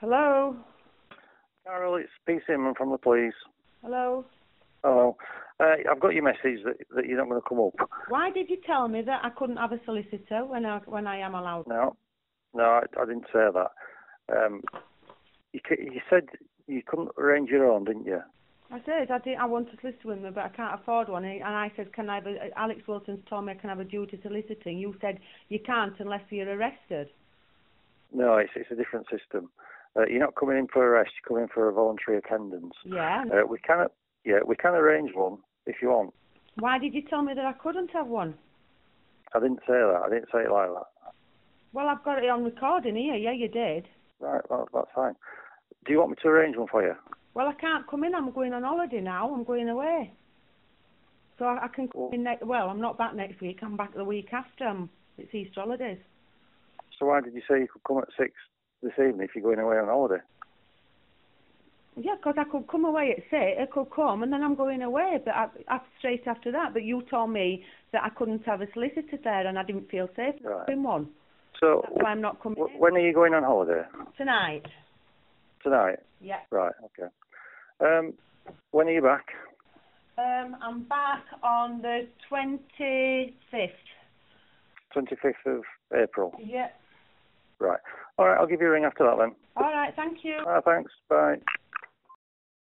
Hello? Carol, it's PC Inman from the police. Hello? Hello. I've got your message that you're not going to come up. Why did you tell me that I couldn't have a solicitor when I am allowed? No, I didn't say that. You said you couldn't arrange your own, didn't you? I said I want to solicitor with me, but I can't afford one. And I said, can I have Alex Wilson's told me I can have a duty soliciting. You said you can't unless you're arrested. No, it's a different system. You're not coming in for arrest. You're coming for a voluntary attendance. Yeah. We can arrange one if you want. Why did you tell me that I couldn't have one? I didn't say that. I didn't say it like that. Well, I've got it on recording here. Yeah, you did. Right, well, that's fine. Do you want me to arrange one for you? Well, I can't come in. I'm going on holiday now. I'm going away. So I can come in next... Well, I'm not back next week. I'm back the week after. It's Easter holidays. So why did you say you could come at 6 this evening if you're going away on holiday? Yeah, because I could come away at 6. I could come and then I'm going away, but straight after that. But you told me that I couldn't have a solicitor there and I didn't feel safe. Right. There's been one. So that's why I'm not coming in. When are you going on holiday? Tonight. Tonight? Yeah. Right, okay. When are you back? I'm back on the 25th. 25th of April? Yeah. Right. All right, I'll give you a ring after that then. All right, thank you. Thanks, bye.